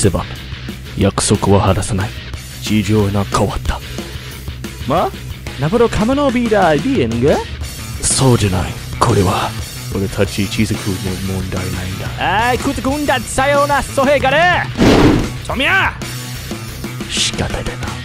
せば約束は果たさない。事情が変わった。まあナポロカムのビーダービエンがそうじゃない。これは俺たち一族の問題ないんだ。あいくつくんださようなそへがれ。そみゃ仕方だな。